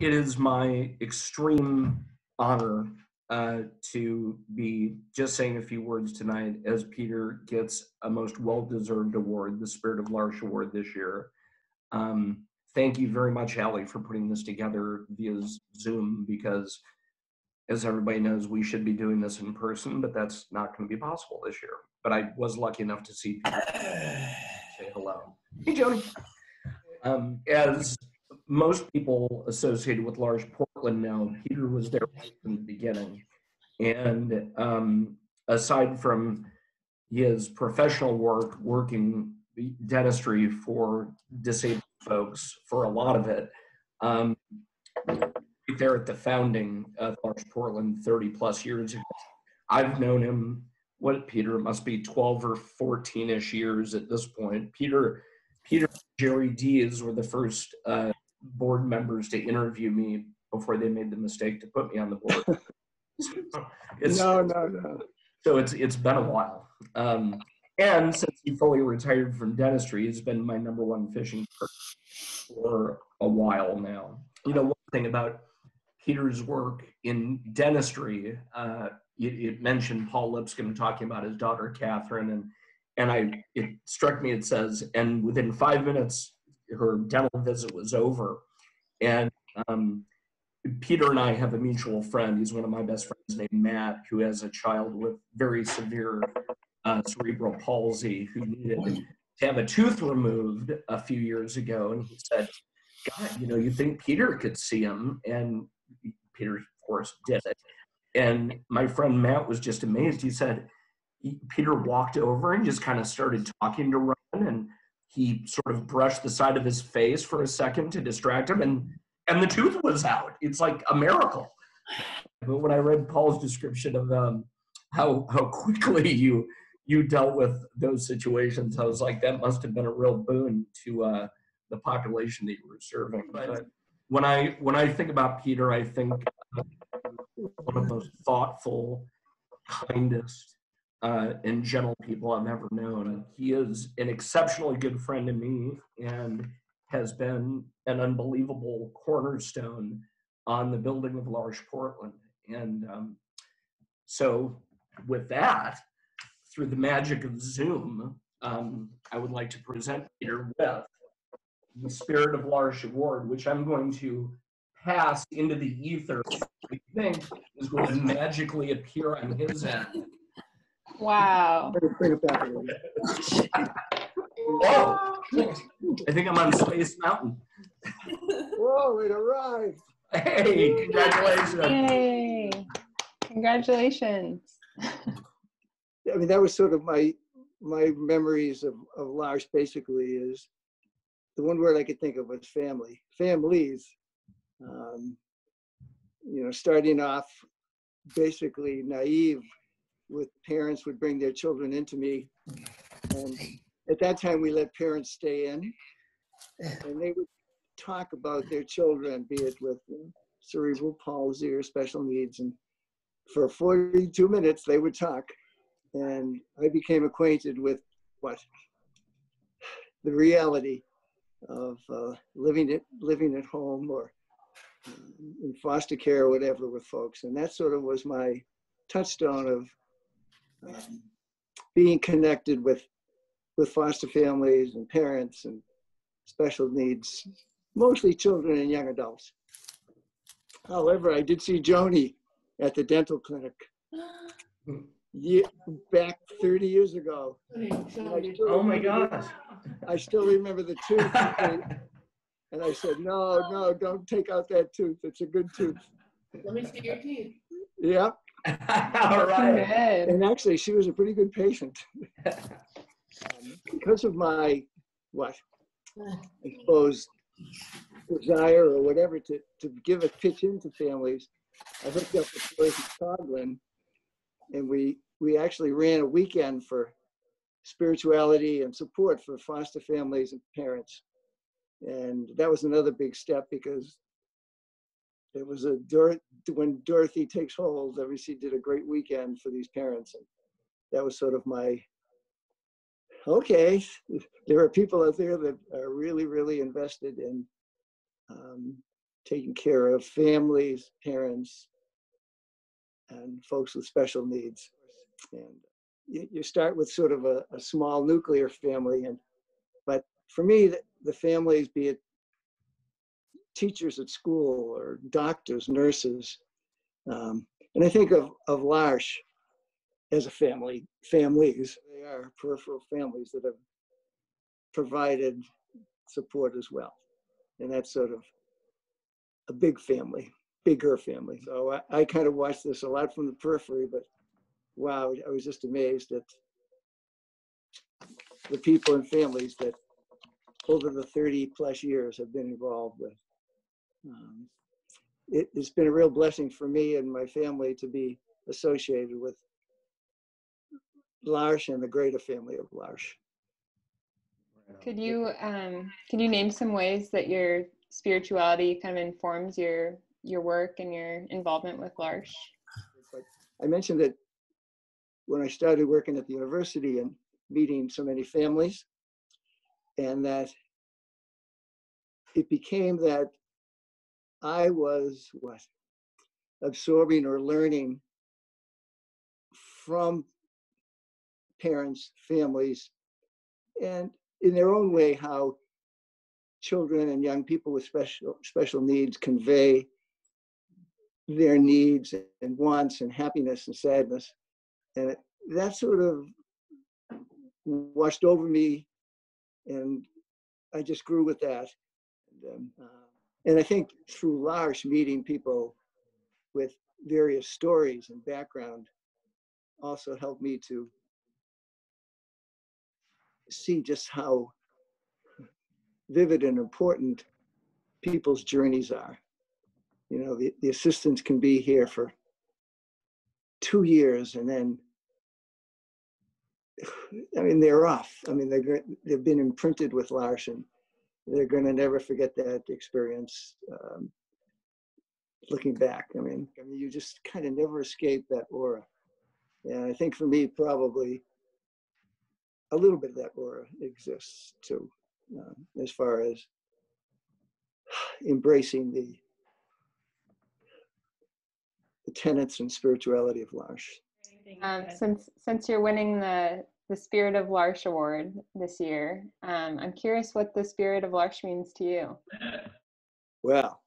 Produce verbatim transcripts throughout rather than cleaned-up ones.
it is my extreme honor uh, to be just saying a few words tonight as Peter gets a most well-deserved award, the Spirit of L'Arche Award this year. Um, thank you very much, Allie, for putting this together via Zoom, because as everybody knows, we should be doing this in person, but that's not going to be possible this year. But I was lucky enough to see Peter say hello. Hey, Joni. Um, as most people associated with L'Arche Portland know, Peter was there from the beginning. And um, aside from his professional work, working dentistry for disabled folks for a lot of it, um, there at the founding of L'Arche Portland thirty plus years ago, I've known him, what Peter, it must be twelve or fourteen-ish years at this point. Peter, Peter and Jerry Dees were the first uh, board members to interview me before they made the mistake to put me on the board. it's, no, no, no. So it's it's been a while. Um, and since he fully retired from dentistry, he's been my number one fishing person for a while now. You know, one thing about Peter's work in dentistry, uh, it, it mentioned Paul Lipscomb talking about his daughter, Catherine, and and I, it struck me, it says, and within five minutes, her dental visit was over. And um, Peter and I have a mutual friend. He's one of my best friends named Matt, who has a child with very severe uh, cerebral palsy who needed to have a tooth removed a few years ago. And he said, God, you know, you think Peter could see him? And Peter, of course, did it. And my friend Matt was just amazed. He said, he, Peter walked over and just kind of started talking to Ron, and he sort of brushed the side of his face for a second to distract him, and, and the tooth was out. It's like a miracle. But when I read Paul's description of um, how, how quickly you, you dealt with those situations, I was like, that must have been a real boon to uh, the population that you were serving. But when I, when I think about Peter, I think one of the most thoughtful, kindest, uh, and gentle people I've ever known. He is an exceptionally good friend to me and has been an unbelievable cornerstone on the building of L'Arche Portland. And um, so with that, through the magic of Zoom, um, I would like to present Peter with the Spirit of L'Arche Award, which I'm going to pass into the ether, I think, is going to magically appear on his end. Wow. Wow. I think I'm on Space Mountain. Whoa, it arrived. Hey, congratulations. Yay. Congratulations. I mean, that was sort of my, my memories of, of L'Arche, basically, is the one word I could think of was family, families. Um, you know, starting off basically naive with parents would bring their children into me. And at that time, we let parents stay in. And they would talk about their children, be it with you know, cerebral palsy or special needs. And for forty-two minutes, they would talk. And I became acquainted with what? The reality of uh, living it, living at home or in foster care or whatever with folks. And that sort of was my touchstone of um, being connected with, with foster families and parents and special needs, mostly children and young adults. However, I did see Joni at the dental clinic year, back thirty years ago. Oh my gosh. I still remember the tooth. And I said, no, no, don't take out that tooth. It's a good tooth. Let me see your teeth. Yeah. All right. And actually, she was a pretty good patient. Because of my, what, I suppose, desire or whatever to, to give a pitch into families, I hooked up with Dorothy Coughlin, and we, we actually ran a weekend for spirituality and support for foster families and parents. And that was another big step because it was a Dor when Dorothy takes hold, obviously did a great weekend for these parents. And that was sort of my, okay, there are people out there that are really, really invested in um, taking care of families, parents, and folks with special needs. And you, you start with sort of a, a small nuclear family. And but for me, the, the families, be it teachers at school or doctors, nurses, um, and I think of, of L'Arche as a family, families. They are peripheral families that have provided support as well. And that's sort of a big family, bigger family. So I, I kind of watched this a lot from the periphery, but wow, I was just amazed at the people and families that over the thirty plus years have been involved with. Um, it, it's been a real blessing for me and my family to be associated with L'Arche and the greater family of L'Arche. Could you um, can you name some ways that your spirituality kind of informs your your work and your involvement with L'Arche? I mentioned that when I started working at the university and meeting so many families, and that it became that I was what absorbing or learning from parents, families, and in their own way, how children and young people with special special needs convey their needs and wants and happiness and sadness. And that sort of washed over me, and I just grew with that. And, um, and I think through L'Arche, meeting people with various stories and background also helped me to see just how vivid and important people's journeys are. You know, the, the assistants can be here for two years and then, I mean, they're off. I mean, they're, they've been imprinted with L'Arche and they're going to never forget that experience um, looking back. I mean, I mean, you just kind of never escape that aura. And I think for me, probably a little bit of that aura exists too, um, as far as embracing the, the tenets and spirituality of L'Arche. Um, since since you're winning the the Spirit of L'Arche Award this year, um, I'm curious what the Spirit of L'Arche means to you. Well,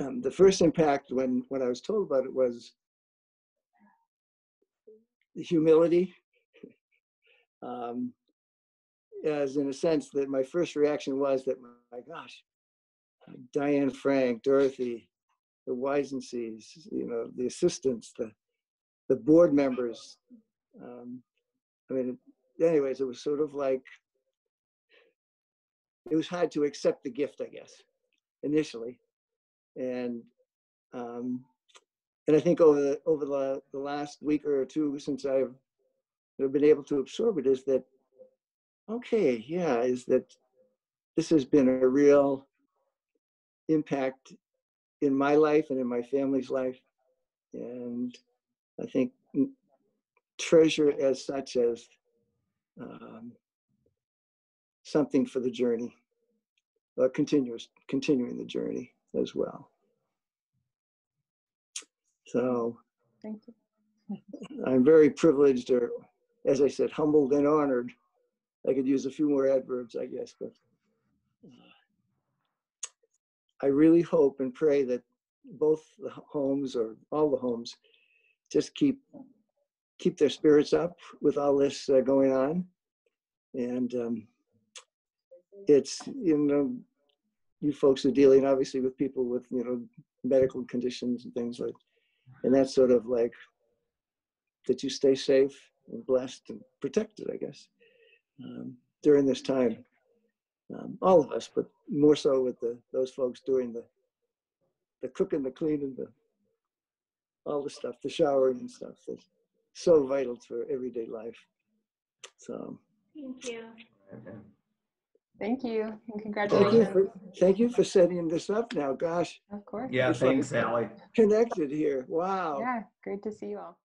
um, the first impact when when I was told about it was the humility. Um, as in a sense that my first reaction was that, my gosh, Diane Frank, Dorothy, the Wisensees, you know, the assistants, the, the board members. Um, I mean, anyways, it was sort of like, it was hard to accept the gift, I guess, initially. And, um, and I think over the, over the, the last week or two since I've I've been able to absorb it is that, okay, yeah, is that this has been a real impact in my life and in my family's life. And I think treasure it as such as um, something for the journey, uh, continuous, continuing the journey as well. So thank you. I'm very privileged, or as I said, humbled and honored. I could use a few more adverbs, I guess, but I really hope and pray that both the homes, or all the homes, just keep keep their spirits up with all this uh, going on. And um, it's, you know, you folks are dealing obviously with people with, you know, medical conditions and things like, and that's sort of like, that you stay safe and blessed and protected, I guess, um, during this time. Um, all of us, but more so with the, those folks doing the, the cooking, the cleaning, the, all the stuff, the showering and stuff that's so vital for everyday life. So. Thank you. Thank you, and congratulations. Thank you for, thank you for setting this up now, gosh. Of course. Yeah, thanks, Sally. Connected here, wow. Yeah, great to see you all.